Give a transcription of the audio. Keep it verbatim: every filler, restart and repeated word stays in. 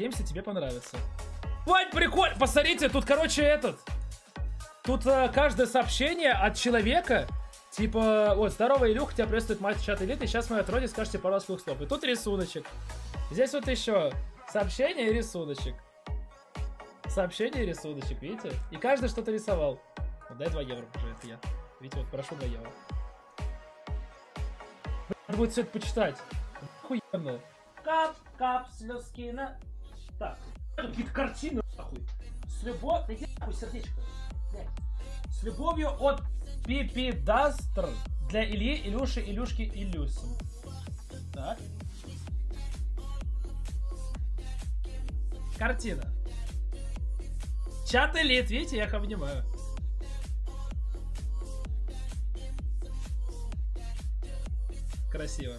Надеемся, тебе понравится. Вань, прикольно! Посмотрите, тут, короче, этот. Тут а, каждое сообщение от человека. Типа, вот, здорово, Илюха, тебя приветствует мастер чат элиты. Сейчас мы отроде скажете пару слух слов. И тут рисуночек. Здесь вот еще сообщение и рисуночек. Сообщение и рисуночек, видите? И каждый что-то рисовал. Вот, дай два евро, пожалуйста, я. Видите, вот, прошу два евро. Надо будет все это почитать. Охуенно. Кап, кап, слезки на... Так. Какие-то картины, нахуй. С любовью... Найди, нахуй, сердечко. С любовью от Пипидастр для Ильи, Илюши, Илюшки, Илюси. Так. Картина. Чат элит, видите, я их обнимаю. Красиво.